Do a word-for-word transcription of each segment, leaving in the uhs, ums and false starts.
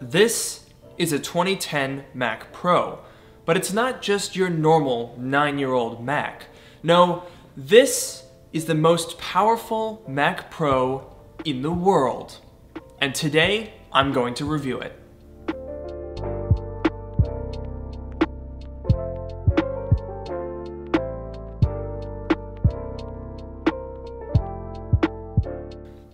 This is a twenty ten Mac Pro, but it's not just your normal nine-year-old Mac. No, this is the most powerful Mac Pro in the world. And today, I'm going to review it.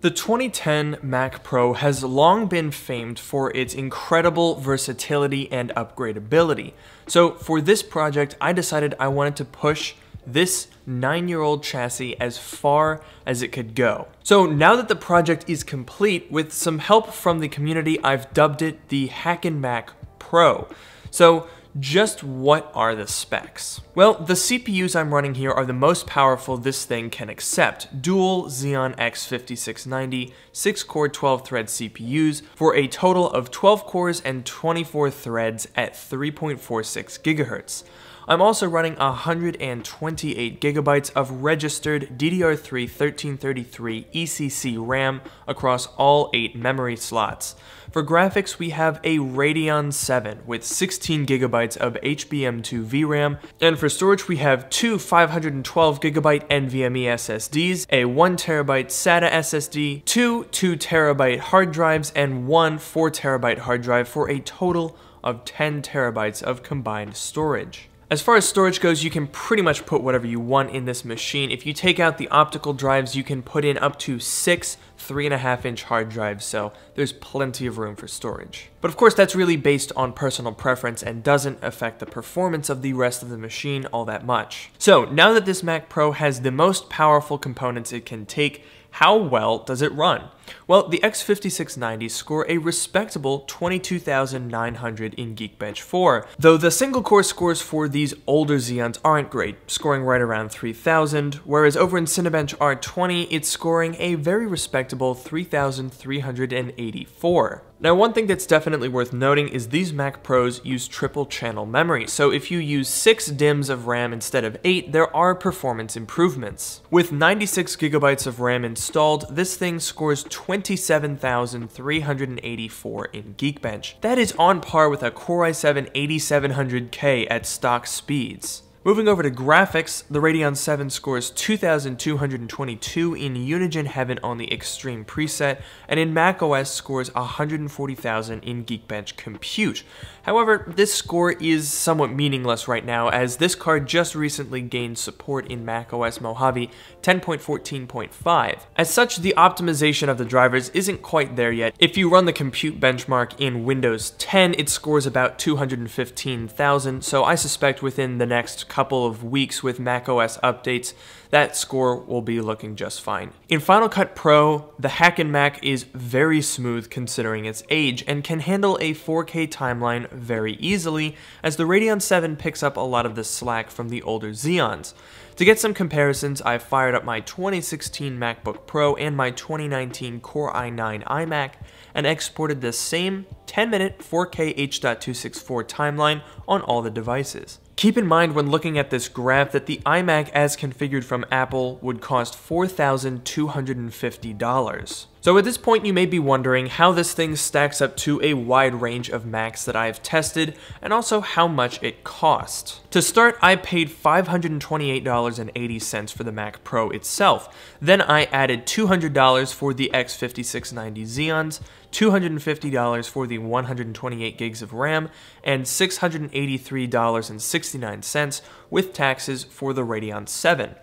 The twenty ten Mac Pro has long been famed for its incredible versatility and upgradability. So for this project, I decided I wanted to push this nine-year-old chassis as far as it could go. So now that the project is complete, with some help from the community, I've dubbed it the HackenMac Pro. So just what are the specs? Well, the C P Us I'm running here are the most powerful this thing can accept. Dual Xeon X fifty-six ninety, six core twelve thread C P Us for a total of twelve cores and twenty-four threads at three point four six gigahertz. I'm also running one hundred twenty-eight gigabytes of registered D D R three thirteen thirty-three E C C RAM across all eight memory slots. For graphics, we have a Radeon seven with sixteen gigabytes of H B M two V RAM, and for storage we have two five hundred twelve gigabyte NVMe S S Ds, a one terabyte SATA S S D, two 2TB hard drives, and one four terabyte hard drive for a total of ten terabytes of combined storage. As far as storage goes, you can pretty much put whatever you want in this machine. If you take out the optical drives, you can put in up to six three and a half inch hard drives, so there's plenty of room for storage. But of course, that's really based on personal preference and doesn't affect the performance of the rest of the machine all that much. So now that this Mac Pro has the most powerful components it can take, how well does it run? Well, the X fifty-six ninety score a respectable twenty-two thousand nine hundred in Geekbench four, though the single core scores for these older Xeons aren't great, scoring right around three thousand, whereas over in Cinebench R twenty, it's scoring a very respectable three thousand three hundred eighty-four. Now, one thing that's definitely worth noting is these Mac Pros use triple channel memory, so if you use six DIMMs of RAM instead of eight, there are performance improvements. With ninety-six gigabytes of RAM installed, this thing scores twenty-seven thousand three hundred eighty-four in Geekbench. That is on par with a Core i seven eighty-seven hundred K at stock speeds. Moving over to graphics, the Radeon seven scores two thousand two hundred twenty-two in Unigine Heaven on the Extreme preset, and in macOS scores one hundred forty thousand in Geekbench Compute. However, this score is somewhat meaningless right now, as this card just recently gained support in macOS Mojave ten point fourteen point five. As such, the optimization of the drivers isn't quite there yet. If you run the compute benchmark in Windows ten, it scores about two hundred fifteen thousand, so I suspect within the next couple of weeks with macOS updates, that score will be looking just fine. In Final Cut Pro, the HackenMac is very smooth considering its age and can handle a four K timeline very easily, as the Radeon seven picks up a lot of the slack from the older Xeons. To get some comparisons, I fired up my twenty sixteen MacBook Pro and my twenty nineteen Core i nine iMac and exported the same ten minute four K H dot two sixty-four timeline on all the devices. Keep in mind when looking at this graph that the iMac as configured from Apple would cost four thousand two hundred fifty dollars. So at this point you may be wondering how this thing stacks up to a wide range of Macs that I've tested, and also how much it cost. To start, I paid five hundred twenty-eight dollars and eighty cents for the Mac Pro itself. Then I added two hundred dollars for the X fifty-six ninety Xeons, two hundred fifty dollars for the one hundred twenty-eight gigs of RAM, and six hundred eighty-three dollars and sixty-nine cents with taxes for the Radeon seven.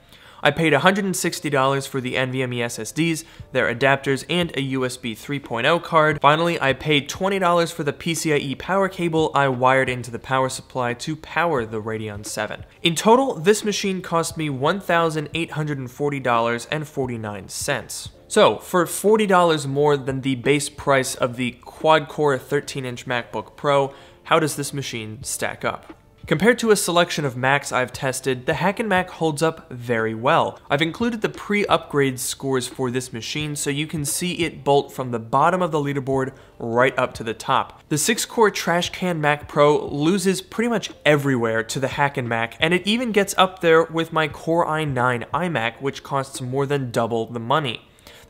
I paid one hundred sixty dollars for the NVMe S S Ds, their adapters, and a U S B three point oh card. Finally, I paid twenty dollars for the PCIe power cable I wired into the power supply to power the Radeon seven. In total, this machine cost me one thousand eight hundred forty dollars and forty-nine cents. So, for forty dollars more than the base price of the quad-core thirteen inch MacBook Pro, how does this machine stack up? Compared to a selection of Macs I've tested, the HackenMac holds up very well. I've included the pre-upgrade scores for this machine so you can see it bolt from the bottom of the leaderboard right up to the top. The six core trash can Mac Pro loses pretty much everywhere to the HackenMac, and it even gets up there with my Core i nine iMac, which costs more than double the money.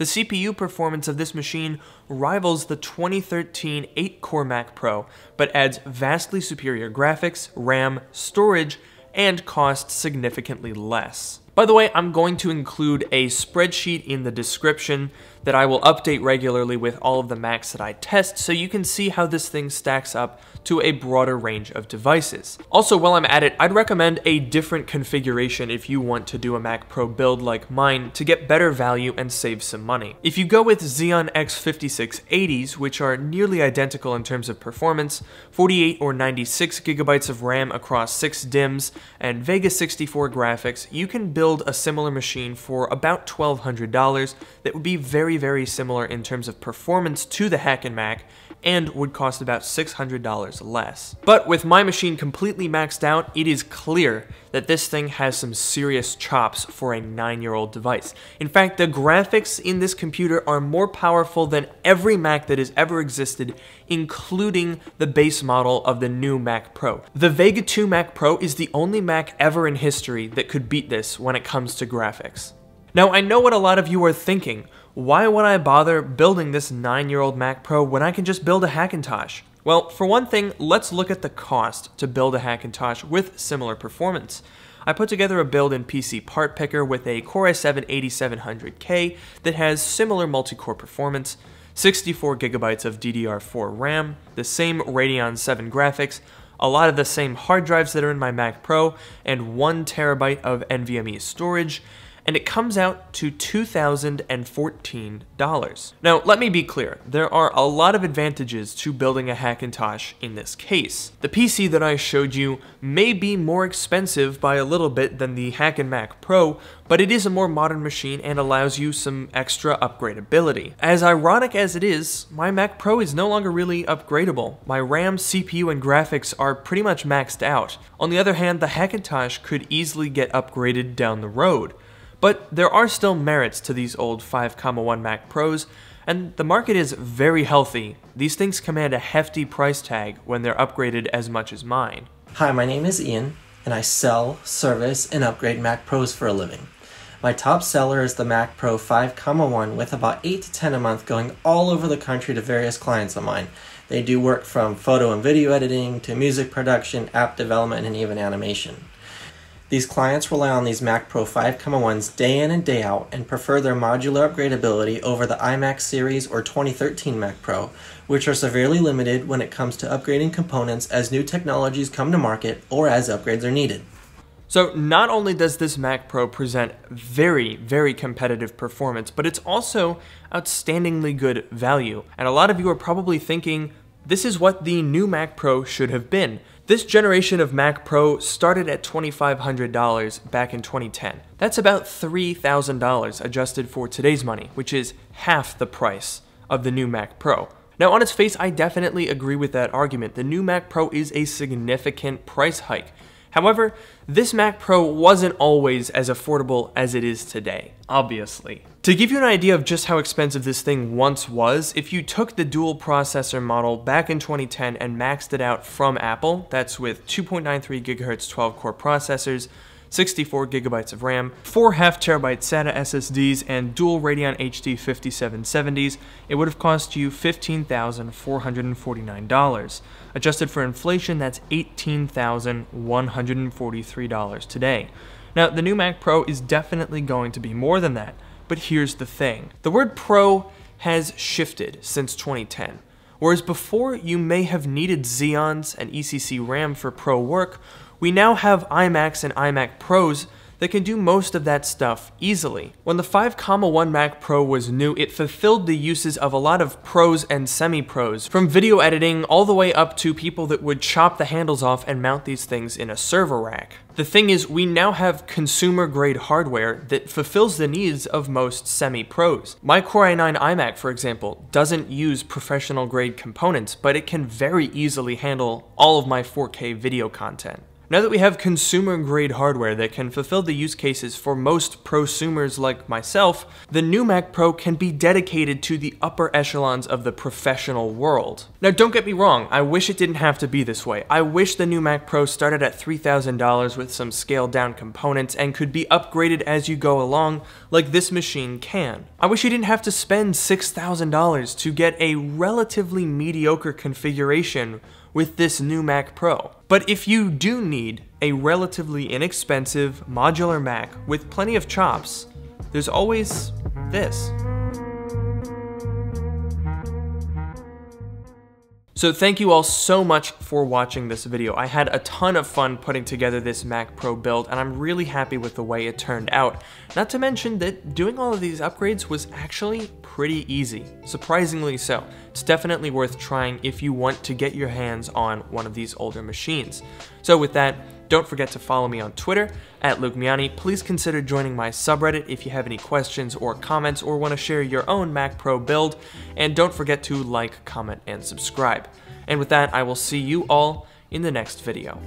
The C P U performance of this machine rivals the twenty thirteen eight core Mac Pro, but adds vastly superior graphics, RAM, storage, and costs significantly less. By the way, I'm going to include a spreadsheet in the description that I will update regularly with all of the Macs that I test, so you can see how this thing stacks up to a broader range of devices. Also, while I'm at it, I'd recommend a different configuration if you want to do a Mac Pro build like mine to get better value and save some money. If you go with Xeon X fifty-six eighties, which are nearly identical in terms of performance, forty-eight or ninety-six gigabytes of RAM across six DIMMs, and Vega sixty-four graphics, you can build build a similar machine for about twelve hundred dollars that would be very, very similar in terms of performance to the HackenMac and would cost about six hundred dollars less. But with my machine completely maxed out, it is clear that this thing has some serious chops for a nine-year-old device. In fact, the graphics in this computer are more powerful than every Mac that has ever existed, including the base model of the new Mac Pro. The Vega two Mac Pro is the only Mac ever in history that could beat this when it comes to graphics. Now, I know what a lot of you are thinking. Why would I bother building this nine-year-old Mac Pro when I can just build a Hackintosh? Well, for one thing, let's look at the cost to build a Hackintosh with similar performance. I put together a build in P C Part Picker with a Core i seven eighty-seven hundred K that has similar multi-core performance, sixty-four gigabytes of D D R four RAM, the same Radeon seven graphics, a lot of the same hard drives that are in my Mac Pro, and one terabyte of N V M e storage, and it comes out to two thousand fourteen dollars. Now, let me be clear, there are a lot of advantages to building a Hackintosh in this case. The P C that I showed you may be more expensive by a little bit than the HackenMac Pro, but it is a more modern machine and allows you some extra upgradability. As ironic as it is, my Mac Pro is no longer really upgradable. My RAM, C P U, and graphics are pretty much maxed out. On the other hand, the Hackintosh could easily get upgraded down the road. But there are still merits to these old five one Mac Pros, and the market is very healthy. These things command a hefty price tag when they're upgraded as much as mine. Hi, my name is Ian, and I sell, service, and upgrade Mac Pros for a living. My top seller is the Mac Pro five one with about eight to ten a month going all over the country to various clients of mine. They do work from photo and video editing to music production, app development, and even animation. These clients rely on these Mac Pro five ones day in and day out and prefer their modular upgradability over the iMac series or twenty thirteen Mac Pro, which are severely limited when it comes to upgrading components as new technologies come to market or as upgrades are needed. So not only does this Mac Pro present very, very competitive performance, but it's also outstandingly good value. And a lot of you are probably thinking, this is what the new Mac Pro should have been. This generation of Mac Pro started at twenty-five hundred dollars back in twenty ten. That's about three thousand dollars adjusted for today's money, which is half the price of the new Mac Pro. Now, on its face, I definitely agree with that argument. The new Mac Pro is a significant price hike. However, this Mac Pro wasn't always as affordable as it is today, obviously. To give you an idea of just how expensive this thing once was, if you took the dual processor model back in twenty ten and maxed it out from Apple, that's with two point nine three gigahertz twelve core processors, sixty-four gigabytes of RAM, four half terabyte SATA S S Ds, and dual Radeon H D fifty-seven seventies, it would have cost you fifteen thousand four hundred forty-nine dollars. Adjusted for inflation, that's eighteen thousand one hundred forty-three dollars today. Now, the new Mac Pro is definitely going to be more than that, but here's the thing. The word Pro has shifted since twenty ten. Whereas before you may have needed Xeons and E C C RAM for Pro work, we now have iMacs and iMac Pros that can do most of that stuff easily. When the five one Mac Pro was new, it fulfilled the uses of a lot of pros and semi-pros, from video editing all the way up to people that would chop the handles off and mount these things in a server rack. The thing is, we now have consumer-grade hardware that fulfills the needs of most semi-pros. My Core i nine iMac, for example, doesn't use professional-grade components, but it can very easily handle all of my four K video content. Now that we have consumer-grade hardware that can fulfill the use cases for most prosumers like myself, the new Mac Pro can be dedicated to the upper echelons of the professional world. Now don't get me wrong, I wish it didn't have to be this way. I wish the new Mac Pro started at three thousand dollars with some scaled-down components and could be upgraded as you go along, like this machine can. I wish you didn't have to spend six thousand dollars to get a relatively mediocre configuration with this new Mac Pro. But if you do need a relatively inexpensive modular Mac with plenty of chops, there's always this. So thank you all so much for watching this video. I had a ton of fun putting together this Mac Pro build, and I'm really happy with the way it turned out. Not to mention that doing all of these upgrades was actually pretty easy, surprisingly so. It's definitely worth trying if you want to get your hands on one of these older machines. So with that, don't forget to follow me on Twitter, at Luke Miani. Please consider joining my subreddit if you have any questions or comments or want to share your own Mac Pro build. And don't forget to like, comment, and subscribe. And with that, I will see you all in the next video.